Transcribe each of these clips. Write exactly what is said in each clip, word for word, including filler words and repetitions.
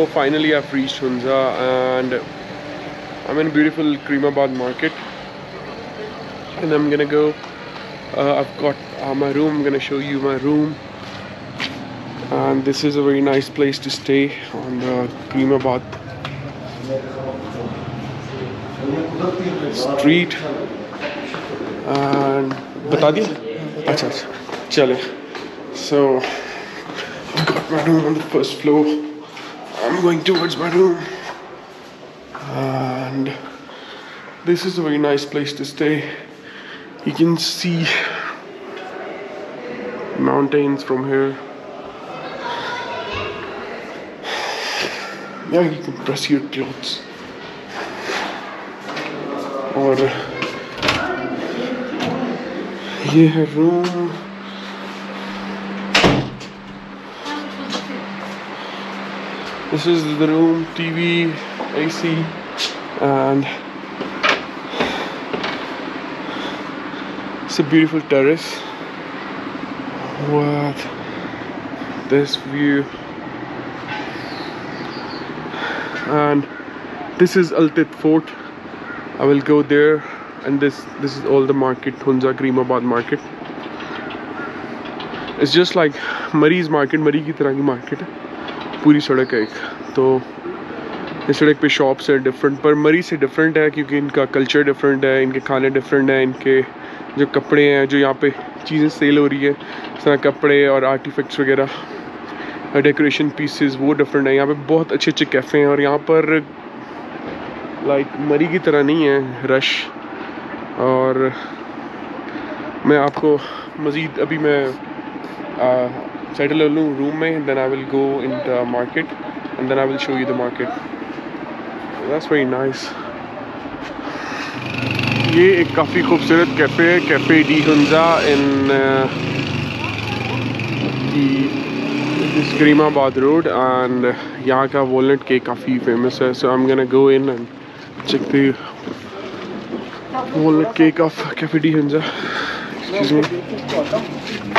So finally I've reached Hunza and I'm in beautiful Karimabad market, and I'm gonna go. Uh, I've got uh, my room. I'm gonna show you my room, and this is a very nice place to stay on the Karimabad street. And bata diya? Acha, chale. So I've got my room on the first floor. I'm going towards my room, and this is a very nice place to stay. You can see mountains from here. Yeah, you can press your clothes, or yeah, room. This is the room, T V, A C, and it's a beautiful terrace with this view. And this is Altit Fort. I will go there, and this this is all the market, Hunza Karimabad market. It's just like Mari's market, Mari ki tarah ki market. पूरी सड़क है एक, तो इस सड़क पे shops है different, पर मरी से डिफरेंट है क्योंकि इनका कल्चर डिफरेंट है, इनके खाने डिफरेंट है, इनके जो कपड़े हैं, जो यहाँ पे चीज़ें सेल हो रही है सारा कपड़े और आर्टिफैक्ट्स वगैरह डेकोरेशन पीसेस वो डिफरेंट है। यहाँ पे बहुत अच्छे अच्छे कैफ़े हैं, और यहाँ पर लाइक मरी की तरह नहीं है रश। और मैं आपको मज़ीद अभी मैं आ, settle a little room and then I will go in the market, and then I will show you the market. That's very nice. ये एक काफ़ी खूबसूरत कैफ़े है, cafe de Hunza in this Karimabad road, and यहाँ का walnut cake काफ़ी famous है. So I'm gonna go in and check the walnut cake of Cafe de Hunza. Excuse me.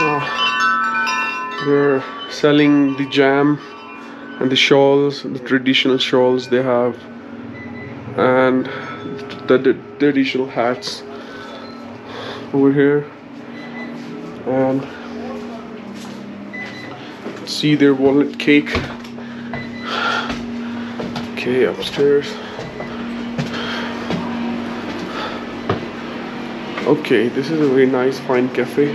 Oh, they're selling the jam and the shawls, the traditional shawls they have, and the, the, the traditional hats over here. And see their walnut cake. Okay, upstairs. Okay, this is a very nice fine cafe,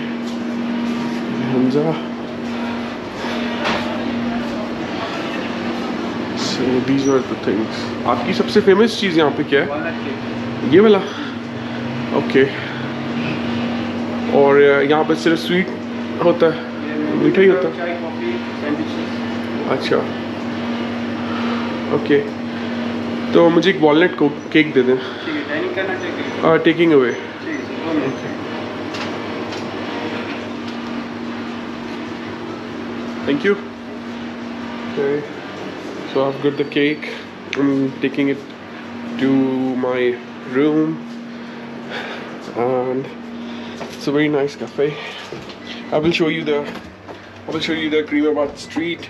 Hunza. So these are the things. आपकी सबसे famous चीज़ यहाँ पे क्या है? ये वाला. Okay. और यहाँ पे सिर्फ sweet होता है, मीठा ही होता है. अच्छा. Okay. तो मुझे एक walnut cake दे दें. Uh, taking away. Thank you. Okay, so I've got the cake. I'm taking it to my room, and it's a very nice cafe. I will show you the I will show you the Karimabad street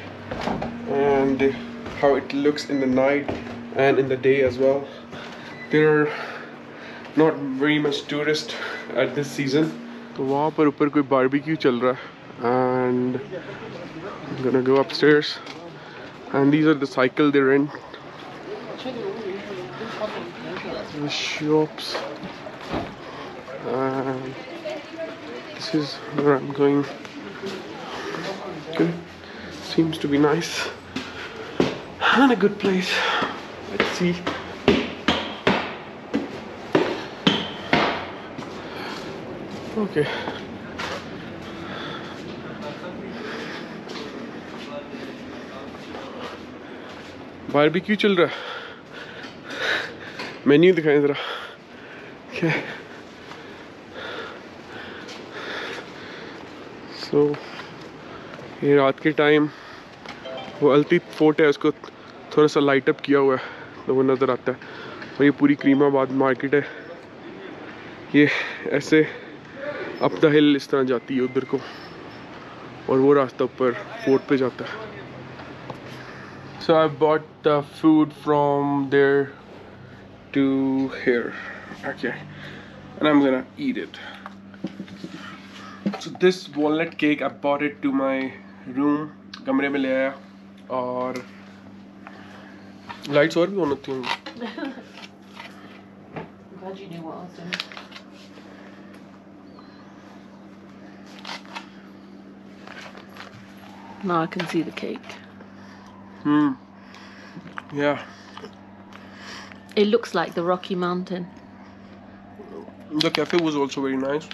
and how it looks in the night and in the day as well. There are not very much tourist at this season. तो वहाँ पर ऊपर कोई barbecue चल रहा है, and I'm gonna go upstairs. And these are the cycle they rent. The shops. And this is where I'm going. Okay, seems to be nice and a good place. Let's see. Okay. Barbecue चल रहा है. Menu दिखाएं जरा क्या. सो ये रात के time वो अल्तीत फोर्ट है, उसको थोड़ा सा लाइट अप किया हुआ है तो वो नज़र आता है. और ये पूरी करीमाबाद मार्केट है, ये ऐसे अप द हिल इस तरह जाती है उधर को, और वो रास्ता ऊपर फोर्ट पे जाता है। So I bought the food from there to here, okay, and I'm gonna eat it. So this walnut cake I bought it to my room, कमरे में ले आया, और lights और भी होना चाहिए। Glad you knew what I was doing. Now I can see the cake. Hmm. Yeah. It looks like the Rocky Mountain. The cafe was also very nice.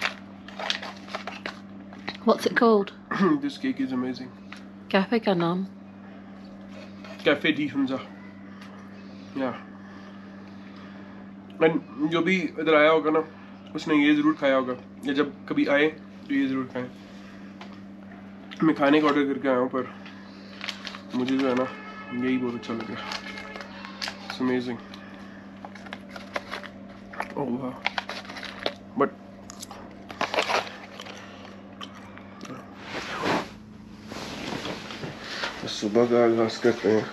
What's it called? This cake is amazing. Cafe का नाम? Cafe de Hunza. Yeah. And जो भी इधर आया होगा ना, उसने ये जरूर खाया होगा, या जब कभी आए तो ये जरूर खाएं। मैं खाने का ऑर्डर करके आया हूँ, पर मुझे जो है ना यही बहुत अच्छा लग रहा है। It's amazing. Oh wow. But सुबह का आगाज करते हैं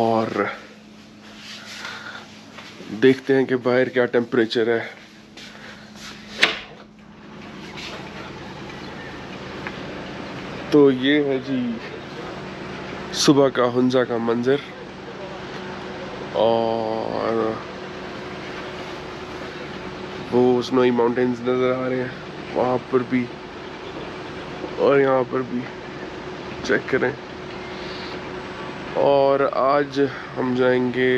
और देखते हैं कि बाहर क्या टेम्परेचर है। तो ये है जी सुबह का हुंजा का मंजर, और वो स्नोई माउंटेन्स नज़र आ रहे हैं वहाँ पर भी, और यहाँ पर भी चेक करें। और आज हम जाएंगे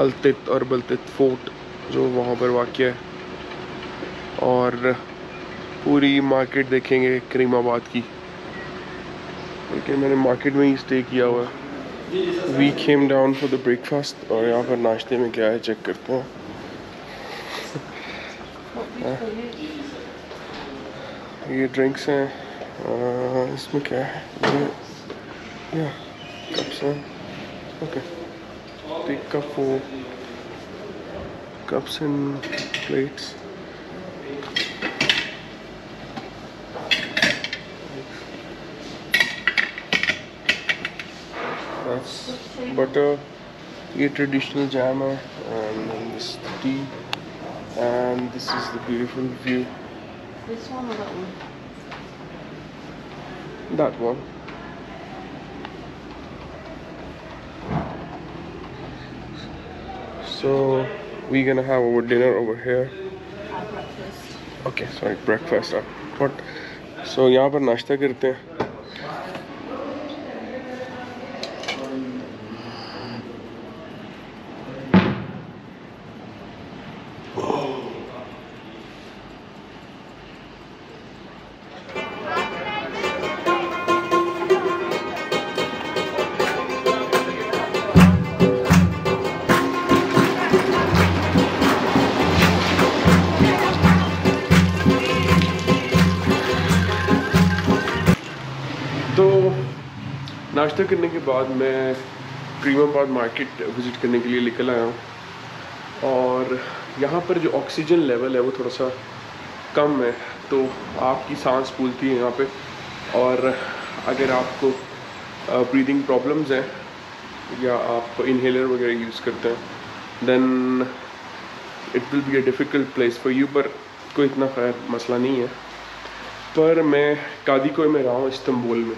अल्तित और बल्तित फोर्ट जो वहाँ पर वाक़ है, और पूरी मार्केट देखेंगे करीमाबाद की, क्योंकि मैंने मार्केट में ही स्टे किया हुआ है। We came down for the breakfast, और यहाँ पर नाश्ते में क्या है चेक करते हैं। ये ड्रिंक्स हैं, इसमें क्या है, या कप्स हैं, okay, take cup for cups and plates. Butter, ये traditional jam है, and then this tea, and this is the beautiful view. This one or that one? That one. So we're gonna have our dinner over here. Our breakfast. Okay, sorry, breakfast. But so यहाँ पर नाश्ता करते हैं। नाश्ता करने के बाद मैं करीमाबाद मार्केट विज़िट करने के लिए निकल आया हूँ, और यहाँ पर जो ऑक्सीजन लेवल है वो थोड़ा सा कम है, तो आपकी सांस फूलती है यहाँ पे, और अगर आपको ब्रीदिंग प्रॉब्लम्स हैं या आप इन्हेलर वगैरह यूज़ करते हैं, then it will be a difficult place for you, पर कोई इतना खैर मसला नहीं है। पर मैं कादीकोय में रहा हूँ इस्तंबुल में,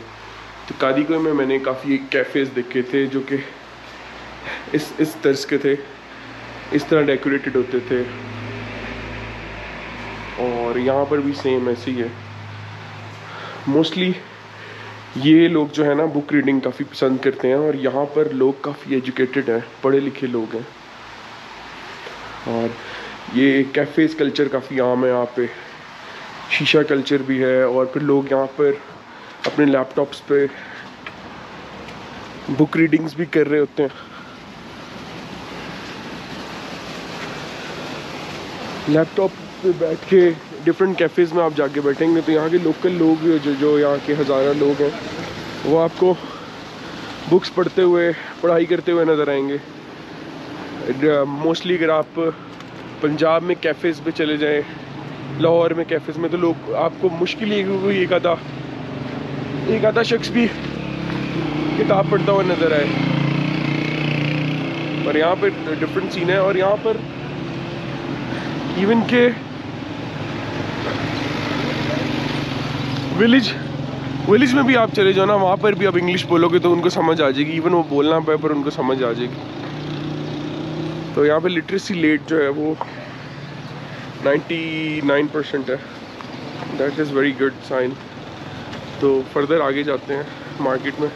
तो कादीकोय में मैंने काफ़ी कैफ़ेज़ देखे थे जो कि इस इस तर्ज के थे, इस तरह डेकोरेटेड होते थे, और यहाँ पर भी सेम ऐसे ही है। मोस्टली ये लोग जो है ना बुक रीडिंग काफ़ी पसंद करते हैं, और यहाँ पर लोग काफ़ी एजुकेटेड हैं, पढ़े लिखे लोग हैं, और ये कैफ़ेज़ कल्चर काफ़ी आम है यहाँ पे, शीशा कल्चर भी है, और फिर लोग यहाँ पर अपने लैपटॉप्स पे बुक रीडिंग्स भी कर रहे होते हैं। लैपटॉप पे बैठ के डिफरेंट कैफ़ेज़ में आप जाके बैठेंगे तो यहाँ के लोकल लोग जो जो यहाँ के हज़ारों लोग हैं वो आपको बुक्स पढ़ते हुए, पढ़ाई करते हुए नज़र आएंगे। मोस्टली अगर आप पंजाब में कैफ़ेज़ पे चले जाएं लाहौर में कैफेज़ में तो लोग आपको मुश्किल ही एक आधा एक आधा शख्स भी किताब पढ़ता हुआ नज़र आए। पर यहाँ पर डिफरेंट सीन है। और यहाँ पर इवन के विलेज विलेज में भी आप चले जाओ ना, वहाँ पर भी आप इंग्लिश बोलोगे तो उनको समझ आ जाएगी। इवन वो बोलना पाए पर उनको समझ आ जाएगी। तो यहाँ पे लिटरेसी रेट जो है वो नाइन्टी नाइन परसेंट है। That is very good sign. तो फर्दर आगे जाते हैं मार्केट में।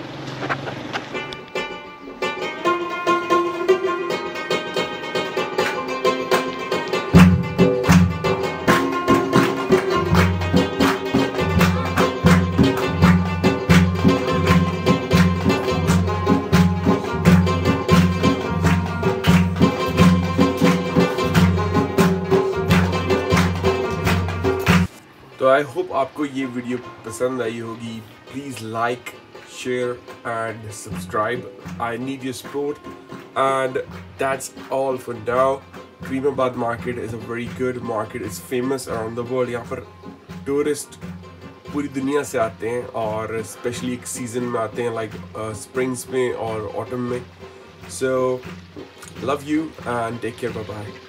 आई होप आपको ये वीडियो पसंद आई होगी। Please like, share and subscribe. I need your support and that's all for now. Karimabad market is a very good market. Is famous around the world. यहाँ पर टूरिस्ट पूरी दुनिया से आते हैं और स्पेशली एक सीज़न में आते हैं लाइक स्प्रिंग्स में और ऑटम में। So love you and take care. Bye bye.